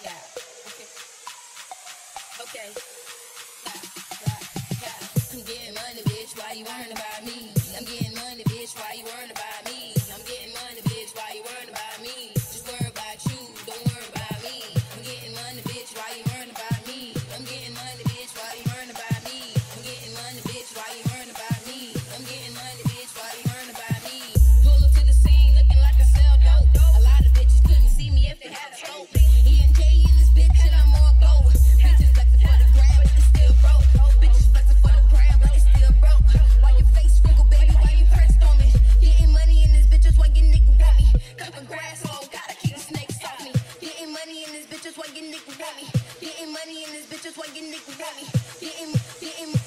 Okay. I'm getting money, bitch. Why you worrying about me? I'm getting money, bitch. Why you worrying about me? I'm getting money, bitch. Why you worrying about me? Just worry about you. Don't worry about me. I'm getting money, bitch. Why you worrying about me? I'm getting money, bitch. Why you worrying about me? I'm getting money, bitch. Why you worrying about me? I'm getting money, bitch. Why you worrying about me? Pull up to the scene looking like I sell dope. A lot of bitches couldn't see me if they had a scope. E and J in this bitch and I'm on gold. Getting money in this bitch, just why your nigga want me. Getting money in this bitch, just why your nigga want me. Getting